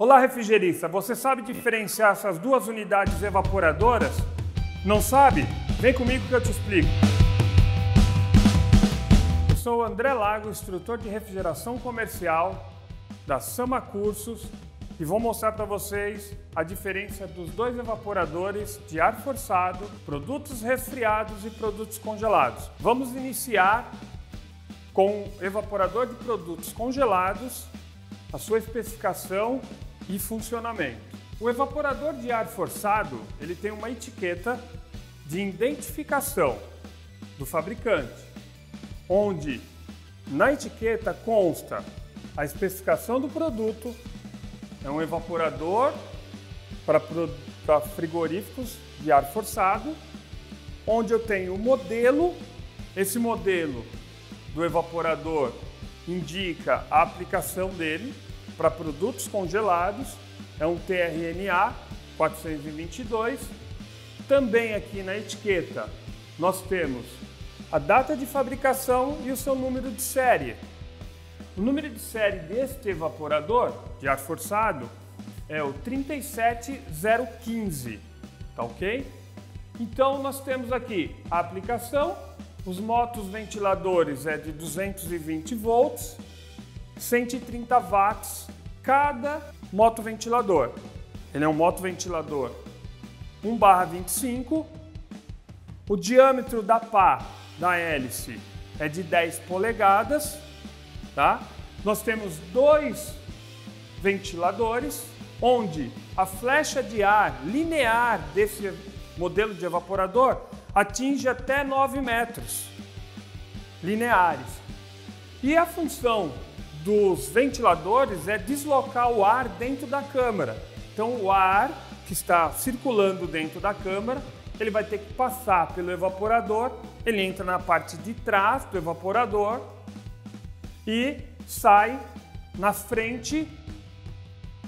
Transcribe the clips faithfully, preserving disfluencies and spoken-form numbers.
Olá, refrigerista, você sabe diferenciar essas duas unidades evaporadoras? Não sabe? Vem comigo que eu te explico. Eu sou o André Lago, instrutor de refrigeração comercial da Sama Cursos e vou mostrar para vocês a diferença dos dois evaporadores de ar forçado, produtos resfriados e produtos congelados. Vamos iniciar com o evaporador de produtos congelados, a sua especificação e funcionamento. O evaporador de ar forçado, ele tem uma etiqueta de identificação do fabricante, onde na etiqueta consta a especificação do produto. É um evaporador para, para frigoríficos de ar forçado, onde eu tenho o modelo. Esse modelo do evaporador indica a aplicação dele para produtos congelados, é um T R N A quatrocentos e vinte e dois. Também aqui na etiqueta nós temos a data de fabricação e o seu número de série. O número de série deste evaporador de ar forçado é o trinta e sete mil e quinze, tá ok? Então nós temos aqui a aplicação. Os motos ventiladores é de duzentos e vinte volts, cento e trinta watts cada motoventilador. Ele é um motoventilador um barra vinte e cinco. O diâmetro da pá da hélice é de dez polegadas, tá? Nós temos dois ventiladores, onde a flecha de ar linear desse modelo de evaporador atinge até nove metros lineares. E a função dos ventiladores é deslocar o ar dentro da câmara. Então o ar que está circulando dentro da câmara, ele vai ter que passar pelo evaporador, ele entra na parte de trás do evaporador e sai na frente,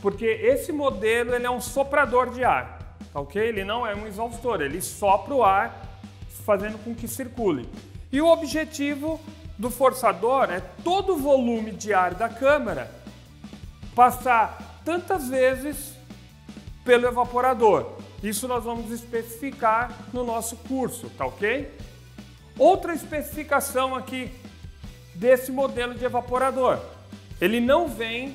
porque esse modelo ele é um soprador de ar, ok? Ele não é um exaustor, ele sopra o ar, fazendo com que circule. E o objetivo do forçador é todo o volume de ar da câmara passar tantas vezes pelo evaporador. Isso nós vamos especificar no nosso curso, tá ok? Outra especificação aqui desse modelo de evaporador. Ele não vem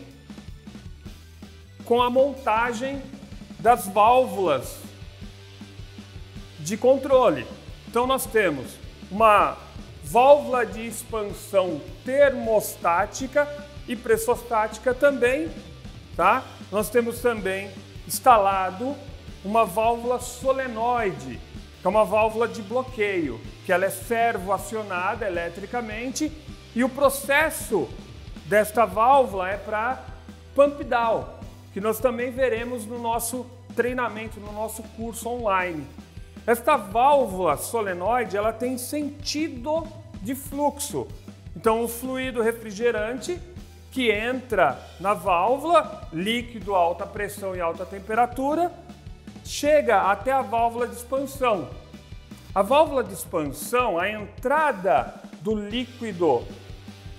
com a montagem das válvulas de controle. Então nós temos uma válvula de expansão termostática e pressostática também, tá? Nós temos também instalado uma válvula solenoide, que é uma válvula de bloqueio, que ela é servoacionada eletricamente e o processo desta válvula é para pump down, que nós também veremos no nosso treinamento, no nosso curso online. Esta válvula solenoide, ela tem sentido de fluxo. Então, o fluido refrigerante que entra na válvula, líquido a alta pressão e alta temperatura, chega até a válvula de expansão. A válvula de expansão, a entrada do líquido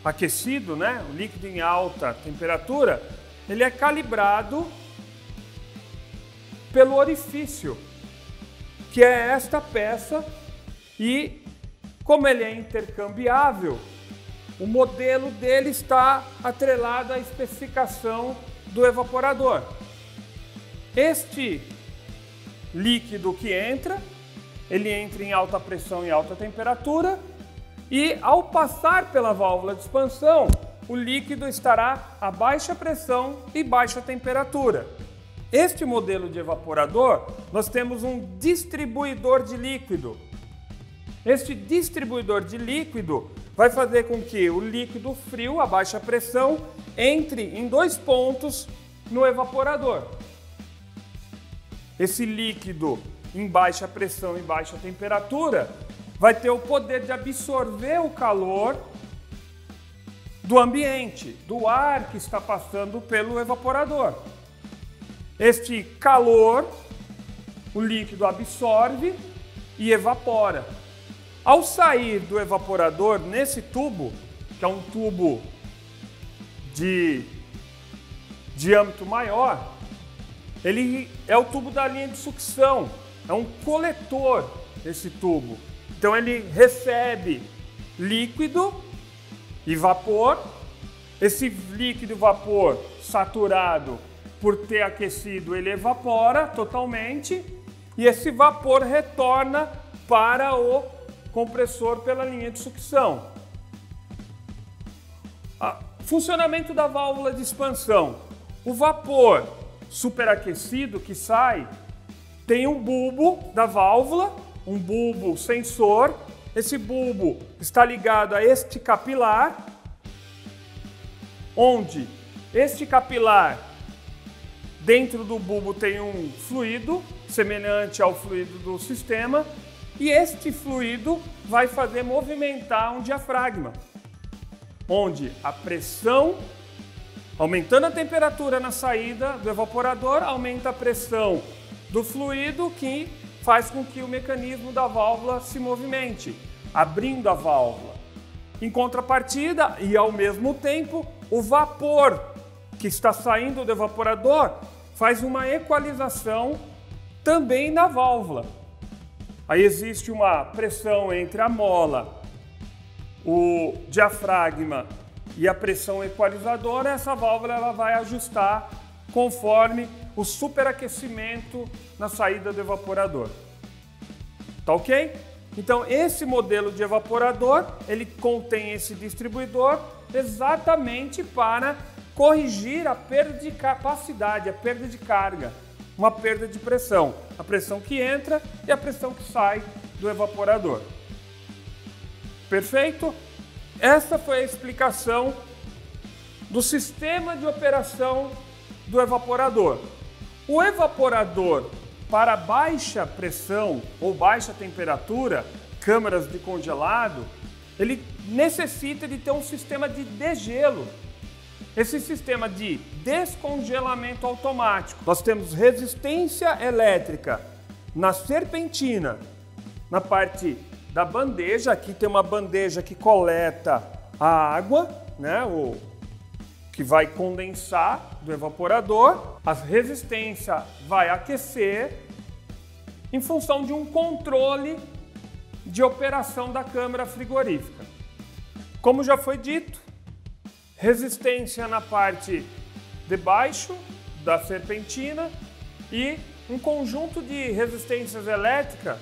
aquecido, né? O líquido em alta temperatura, ele é calibrado pelo orifício, que é esta peça, e como ele é intercambiável, o modelo dele está atrelado à especificação do evaporador. Este líquido que entra, ele entra em alta pressão e alta temperatura e ao passar pela válvula de expansão, o líquido estará a baixa pressão e baixa temperatura. Este modelo de evaporador, nós temos um distribuidor de líquido. Este distribuidor de líquido vai fazer com que o líquido frio, a baixa pressão, entre em dois pontos no evaporador. Esse líquido em baixa pressão e baixa temperatura vai ter o poder de absorver o calor do ambiente, do ar que está passando pelo evaporador. Este calor, o líquido absorve e evapora. Ao sair do evaporador nesse tubo, que é um tubo de diâmetro maior, ele é o tubo da linha de sucção, é um coletor esse tubo. Então ele recebe líquido e vapor, esse líquido e vapor saturado, por ter aquecido, ele evapora totalmente e esse vapor retorna para o compressor pela linha de sucção. Funcionamento da válvula de expansão. O vapor superaquecido que sai tem um bulbo da válvula, um bulbo sensor. Esse bulbo está ligado a este capilar, onde este capilar, dentro do bulbo tem um fluido semelhante ao fluido do sistema e este fluido vai fazer movimentar um diafragma, onde a pressão, aumentando a temperatura na saída do evaporador, aumenta a pressão do fluido que faz com que o mecanismo da válvula se movimente, abrindo a válvula. Em contrapartida e ao mesmo tempo, o vapor que está saindo do evaporador faz uma equalização também na válvula. Aí existe uma pressão entre a mola, o diafragma e a pressão equalizadora. Essa válvula ela vai ajustar conforme o superaquecimento na saída do evaporador. Tá ok? Então esse modelo de evaporador, ele contém esse distribuidor exatamente para corrigir a perda de capacidade, a perda de carga, uma perda de pressão, a pressão que entra e a pressão que sai do evaporador. Perfeito? Essa foi a explicação do sistema de operação do evaporador. O evaporador para baixa pressão ou baixa temperatura, câmaras de congelado, ele necessita de ter um sistema de degelo. Esse sistema de descongelamento automático. Nós temos resistência elétrica na serpentina, na parte da bandeja. Aqui tem uma bandeja que coleta a água, né, o que vai condensar do evaporador. A resistência vai aquecer em função de um controle de operação da câmara frigorífica. Como já foi dito, resistência na parte de baixo da serpentina e um conjunto de resistências elétricas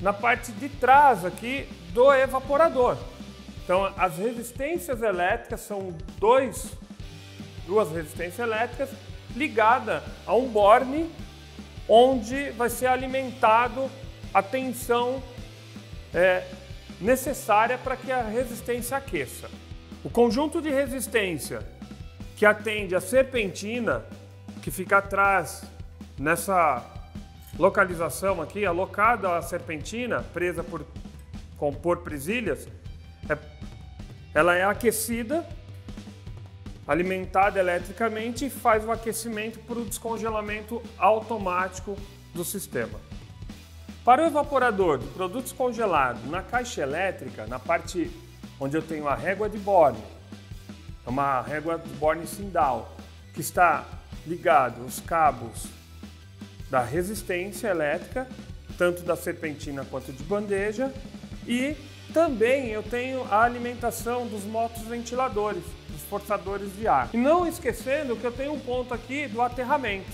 na parte de trás aqui do evaporador. Então as resistências elétricas são dois, duas resistências elétricas ligadas a um borne onde vai ser alimentado a tensão é, necessária para que a resistência aqueça. O conjunto de resistência que atende a serpentina, que fica atrás nessa localização aqui, alocada à serpentina, presa por, por presilhas, é, ela é aquecida, alimentada eletricamente e faz o aquecimento para o descongelamento automático do sistema. Para o evaporador de produtos congelados na caixa elétrica, na parte onde eu tenho a régua de Borne, é uma régua de Borne Sindal, que está ligado os cabos da resistência elétrica, tanto da serpentina quanto de bandeja, e também eu tenho a alimentação dos motos ventiladores, dos forçadores de ar. E não esquecendo que eu tenho um ponto aqui do aterramento.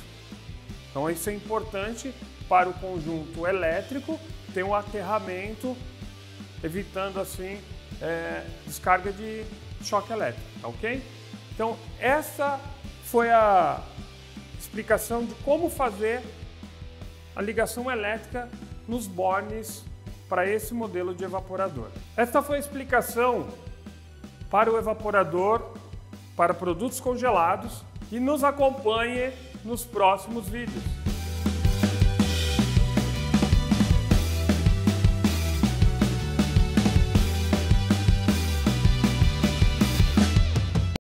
Então isso é importante para o conjunto elétrico, tem um aterramento, evitando assim É, descarga de choque elétrico, ok? Então essa foi a explicação de como fazer a ligação elétrica nos bornes para esse modelo de evaporador. Esta foi a explicação para o evaporador para produtos congelados e nos acompanhe nos próximos vídeos.